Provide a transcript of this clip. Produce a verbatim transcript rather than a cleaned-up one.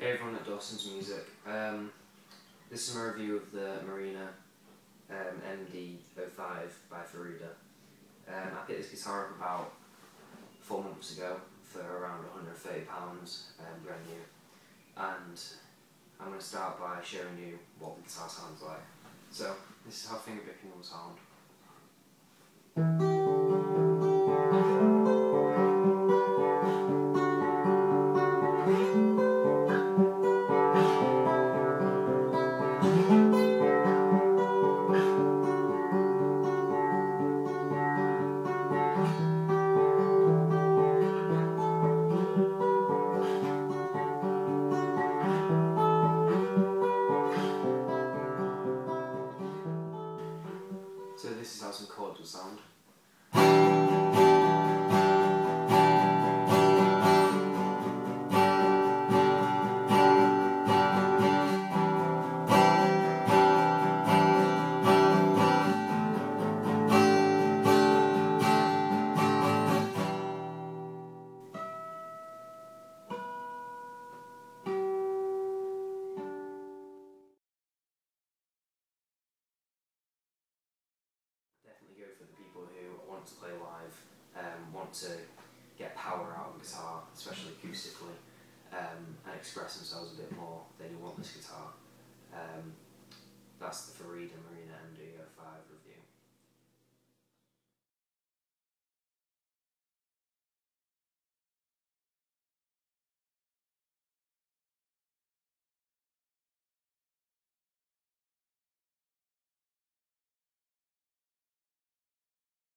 Hey everyone at Dawson's Music. Um, this is my review of the Marina um, M D oh five by Farida. Um, I picked this guitar up about four months ago for around a hundred and thirty pounds, um, brand new. And I'm going to start by showing you what the guitar sounds like. So, this is how finger picking will sound. So this is how some chords will sound. Go for the people who want to play live, um, want to get power out of guitar, especially acoustically, um, and express themselves a bit more, then you want this guitar. Um, that's the Farida Marina M D oh five review.